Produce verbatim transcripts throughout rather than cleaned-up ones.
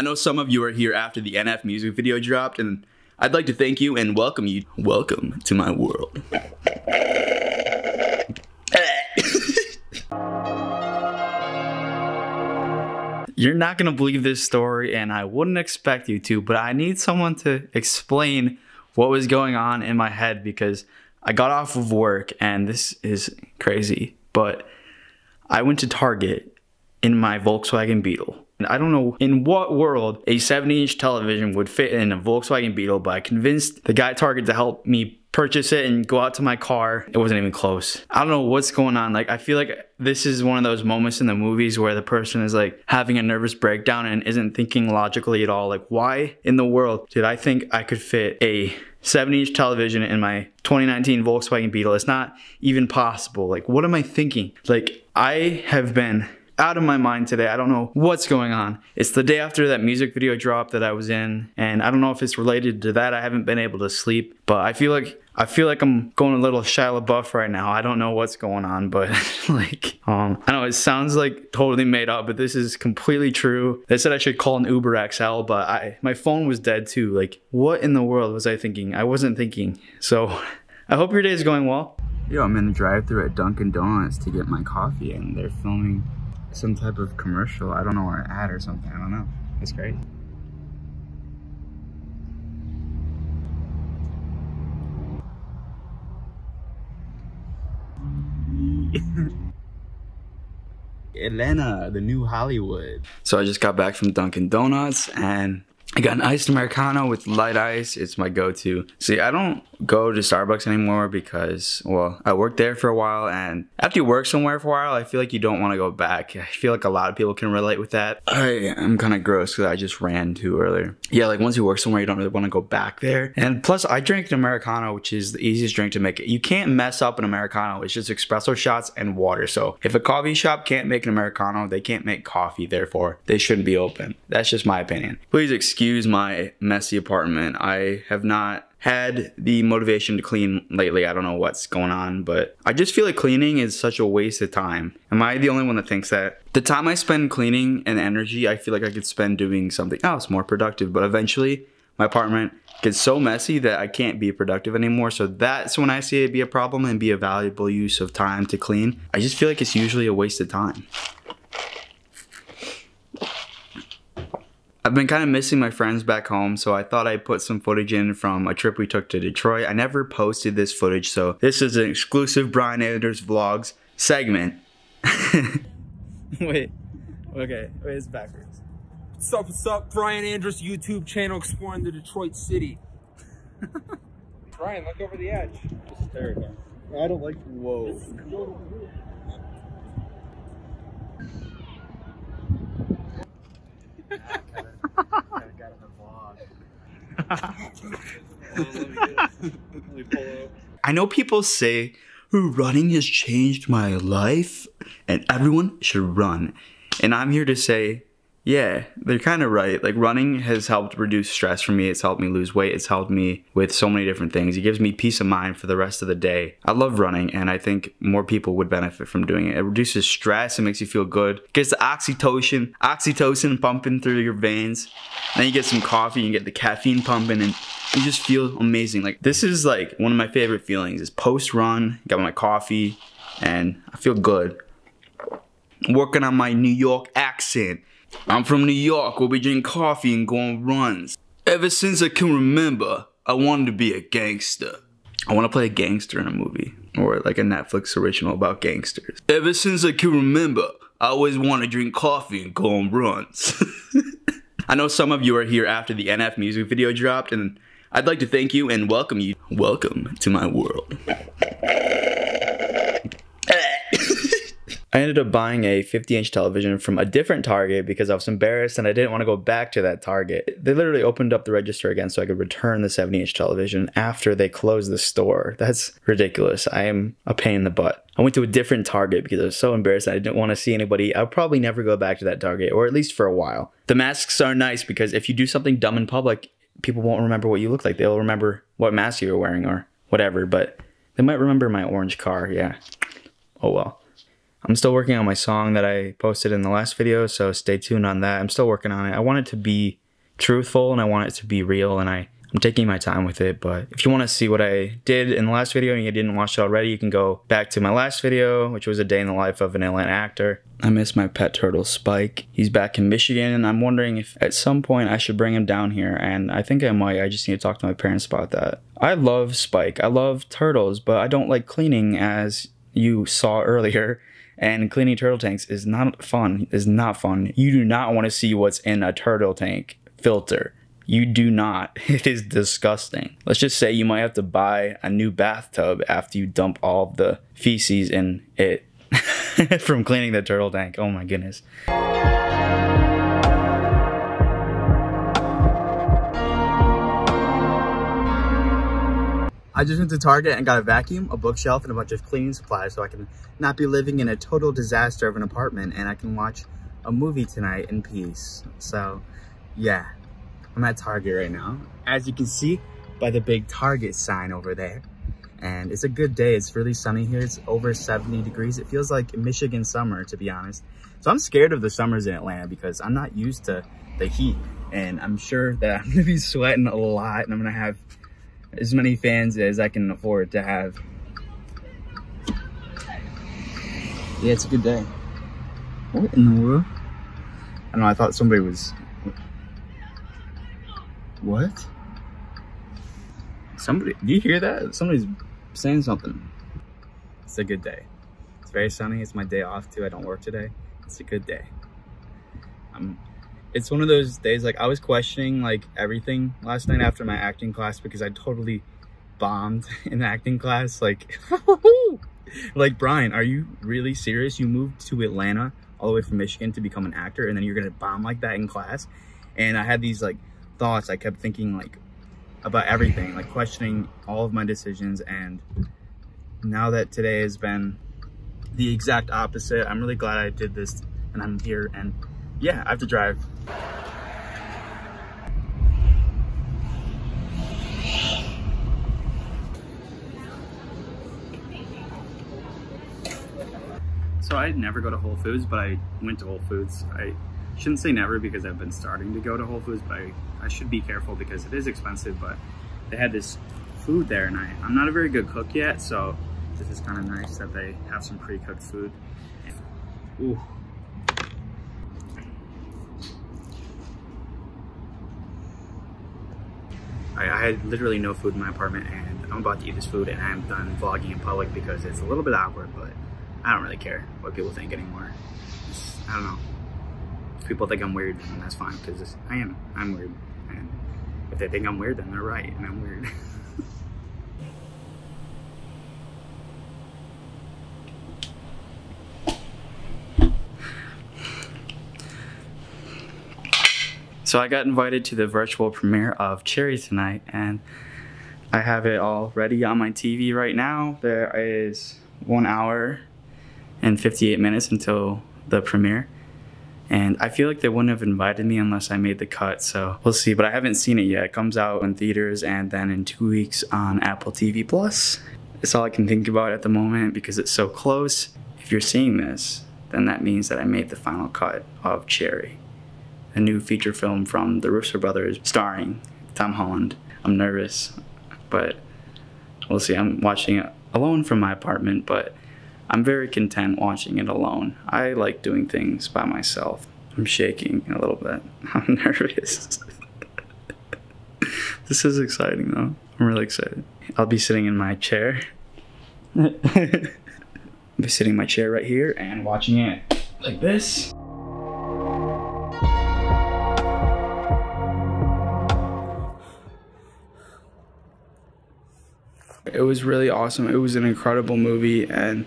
I know some of you are here after the N F music video dropped, and I'd like to thank you and welcome you. Welcome to my world. You're not gonna believe this story, and I wouldn't expect you to, but I need someone to explain what was going on in my head because I got off of work, and this is crazy, but I went to Target in my Volkswagen Beetle. I don't know in what world a seventy inch television would fit in a Volkswagen Beetle, but I convinced the guy at Target to help me purchase it and go out to my car. It wasn't even close. I don't know what's going on. Like, I feel like this is one of those moments in the movies where the person is like having a nervous breakdown and isn't thinking logically at all. Like, why in the world did I think I could fit a seventy inch television in my twenty nineteen Volkswagen Beetle? It's not even possible. Like, what am I thinking? Like, I have been out of my mind today. I don't know what's going on. It's the day after that music video drop that I was in, and I don't know if it's related to that. I haven't been able to sleep, but I feel like I feel like I'm going a little Shia LaBeouf right now. I don't know what's going on, but like, um, I know it sounds like totally made up, but this is completely true. They said I should call an Uber X L, but I my phone was dead too. Like, what in the world was I thinking? I wasn't thinking. So I hope your day is going well. Yo, I'm in the drive-thru at Dunkin' Donuts to get my coffee, and they're filming some type of commercial. I don't know, or an ad or something. I don't know. It's crazy. Atlanta, the new Hollywood. So I just got back from Dunkin' Donuts, and I got an iced Americano with light ice. It's my go-to. See, I don't go to Starbucks anymore because, well, I worked there for a while, and after you work somewhere for a while, I feel like you don't want to go back. I feel like a lot of people can relate with that. I am kind of gross because I just ran too earlier. Yeah, like once you work somewhere, you don't really want to go back there. And plus, I drank an Americano, which is the easiest drink to make. You can't mess up an Americano. It's just espresso shots and water. So if a coffee shop can't make an Americano, they can't make coffee. Therefore, they shouldn't be open. That's just my opinion. Please excuse Excuse my messy apartment. I have not had the motivation to clean lately. I don't know what's going on, but I just feel like cleaning is such a waste of time. Am I the only one that thinks that? The time I spend cleaning and energy, I feel like I could spend doing something else more productive, but eventually my apartment gets so messy that I can't be productive anymore. So that's when I see it be a problem and be a valuable use of time to clean. I just feel like it's usually a waste of time. I've been kind of missing my friends back home, so I thought I'd put some footage in from a trip we took to Detroit. I never posted this footage, so this is an exclusive Brian Andrus Vlogs segment. Wait, okay, wait, it's backwards. What's up, what's up? Brian Andrus YouTube channel exploring the Detroit city. Brian, look over the edge. This is terrible. I don't like, whoa. This is cool. I know people say running has changed my life and everyone should run, and I'm here to say, yeah, they're kind of right. Like, running has helped reduce stress for me. It's helped me lose weight. It's helped me with so many different things. It gives me peace of mind for the rest of the day. I love running, and I think more people would benefit from doing it. It reduces stress. It makes you feel good. Gets the oxytocin, oxytocin pumping through your veins. Then you get some coffee and get the caffeine pumping, and you just feel amazing. Like, this is like one of my favorite feelings is post-run. Got my coffee, and I feel good. Working on my New York accent. I'm from New York, where we drink coffee and go on runs. Ever since I can remember, I wanted to be a gangster. I want to play a gangster in a movie, or like a Netflix original about gangsters. Ever since I can remember, I always want to drink coffee and go on runs. I know some of you are here after the N F music video dropped, and I'd like to thank you and welcome you. Welcome to my world. I ended up buying a fifty inch television from a different Target because I was embarrassed and I didn't want to go back to that Target. They literally opened up the register again so I could return the seventy inch television after they closed the store. That's ridiculous. I am a pain in the butt. I went to a different Target because I was so embarrassed I didn't want to see anybody. I'll probably never go back to that Target, or at least for a while. The masks are nice because if you do something dumb in public, people won't remember what you look like. They'll remember what mask you were wearing or whatever, but they might remember my orange car. Yeah. Oh well. I'm still working on my song that I posted in the last video, so stay tuned on that. I'm still working on it. I want it to be truthful and I want it to be real, and I, I'm taking my time with it. But if you want to see what I did in the last video and you didn't watch it already, you can go back to my last video, which was a day in the life of an Atlanta actor. I miss my pet turtle, Spike. He's back in Michigan, and I'm wondering if at some point I should bring him down here, and I think I might. I just need to talk to my parents about that. I love Spike. I love turtles, but I don't like cleaning, as you saw earlier. And cleaning turtle tanks is not fun. Is not fun. You do not want to see what's in a turtle tank filter. You do not. It is disgusting. Let's just say you might have to buy a new bathtub after you dump all of the feces in it from cleaning the turtle tank. Oh my goodness. I just went to Target and got a vacuum, a bookshelf, and a bunch of cleaning supplies so I can not be living in a total disaster of an apartment, and I can watch a movie tonight in peace. So, yeah, I'm at Target right now, as you can see by the big Target sign over there. And it's a good day. It's really sunny here. It's over seventy degrees. It feels like Michigan summer, to be honest. So I'm scared of the summers in Atlanta because I'm not used to the heat, and I'm sure that I'm going to be sweating a lot, and I'm going to have as many fans as I can afford to have. Yeah, it's a good day. What in the world? I don't know, I thought somebody was... What? Somebody, do you hear that? Somebody's saying something. It's a good day. It's very sunny. It's my day off too. I don't work today. It's a good day. I'm It's one of those days, like, I was questioning, like, everything last night after my acting class because I totally bombed in acting class. Like, like, Brian, are you really serious? You moved to Atlanta all the way from Michigan to become an actor, and then you're going to bomb like that in class? And I had these, like, thoughts. I kept thinking, like, about everything, like, questioning all of my decisions. And now that today has been the exact opposite, I'm really glad I did this, and I'm here, and... yeah, I have to drive. So I never go to Whole Foods, but I went to Whole Foods. I shouldn't say never because I've been starting to go to Whole Foods, but I, I should be careful because it is expensive, but they had this food there, and I, I'm not a very good cook yet, so this is kind of nice that they have some pre-cooked food. Ooh. I had literally no food in my apartment, and I'm about to eat this food, and I'm done vlogging in public because it's a little bit awkward, but I don't really care what people think anymore. Just, I don't know. If people think I'm weird, then that's fine, because I am. I'm weird. And if they think I'm weird, then they're right, and I'm weird. So I got invited to the virtual premiere of Cherry tonight, and I have it all ready on my T V right now. There is one hour and fifty-eight minutes until the premiere, and I feel like they wouldn't have invited me unless I made the cut, so we'll see. But I haven't seen it yet. It comes out in theaters and then in two weeks on Apple T V plus. It's all I can think about at the moment because it's so close. If you're seeing this, then that means that I made the final cut of Cherry, a new feature film from the Russo Brothers starring Tom Holland. I'm nervous, but we'll see. I'm watching it alone from my apartment, but I'm very content watching it alone. I like doing things by myself. I'm shaking a little bit. I'm nervous. This is exciting though. I'm really excited. I'll be sitting in my chair. I'll be sitting in my chair right here and watching it like this. It was really awesome. It was an incredible movie, and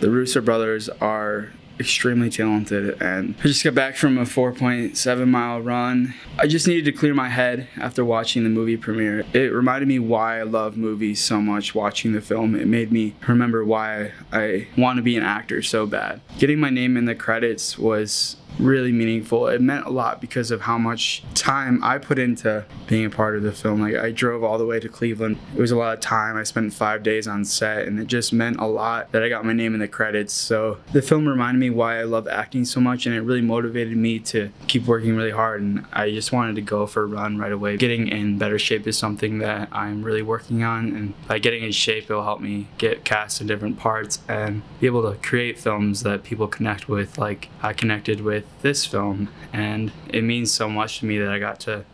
the Russo brothers are extremely talented, and I just got back from a four point seven mile run. I just needed to clear my head after watching the movie premiere. It reminded me why I love movies so much. Watching the film, it made me remember why I want to be an actor so bad. Getting my name in the credits was really meaningful. It meant a lot because of how much time I put into being a part of the film. Like, I drove all the way to Cleveland. It was a lot of time. I spent five days on set, and it just meant a lot that I got my name in the credits. So the film reminded me why I love acting so much, and it really motivated me to keep working really hard. And I just wanted to go for a run right away. Getting in better shape is something that I'm really working on, and by getting in shape, it'll help me get cast in different parts and be able to create films that people connect with, like I connected with this film. And it means so much to me that I got to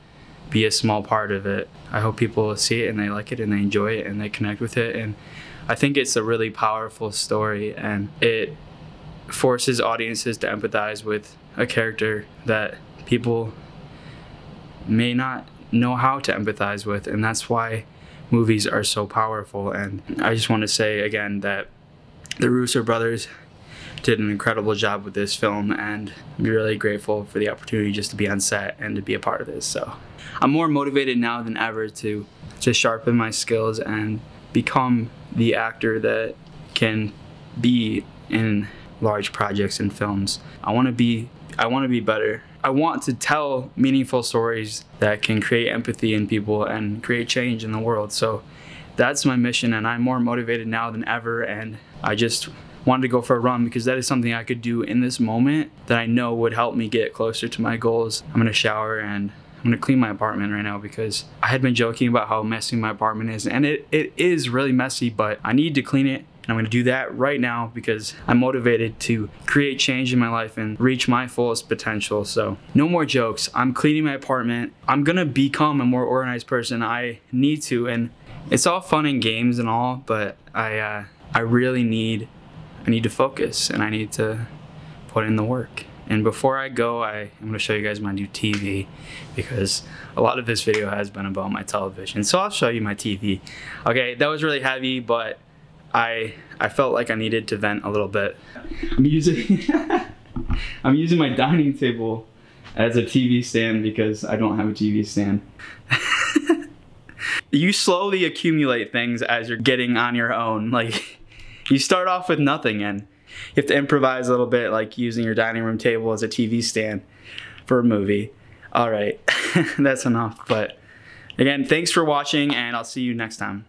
be a small part of it. I hope people see it and they like it and they enjoy it and they connect with it. And I think it's a really powerful story, and it forces audiences to empathize with a character that people may not know how to empathize with. And that's why movies are so powerful. And I just want to say again that the Russo brothers did an incredible job with this film, and I'm really grateful for the opportunity just to be on set and to be a part of this. So I'm more motivated now than ever to to sharpen my skills and become the actor that can be in large projects and films. I want to be I want to be better. I want to tell meaningful stories that can create empathy in people and create change in the world. So that's my mission, and I'm more motivated now than ever, and I just wanted to go for a run because that is something I could do in this moment that I know would help me get closer to my goals. I'm gonna shower and I'm gonna clean my apartment right now because I had been joking about how messy my apartment is, and it, it is really messy, but I need to clean it, and I'm gonna do that right now because I'm motivated to create change in my life and reach my fullest potential. So no more jokes. I'm cleaning my apartment. I'm gonna become a more organized person. I need to, and it's all fun and games and all, but I, uh, I really need I need to focus, and I need to put in the work. And before I go, I, I'm gonna show you guys my new T V, because a lot of this video has been about my television. So I'll show you my T V. Okay, that was really heavy, but I I felt like I needed to vent a little bit. I'm using, I'm using my dining table as a T V stand because I don't have a T V stand. You slowly accumulate things as you're getting on your own. Like, you start off with nothing, and you have to improvise a little bit, like using your dining room table as a T V stand for a movie. All right, that's enough. But again, thanks for watching, and I'll see you next time.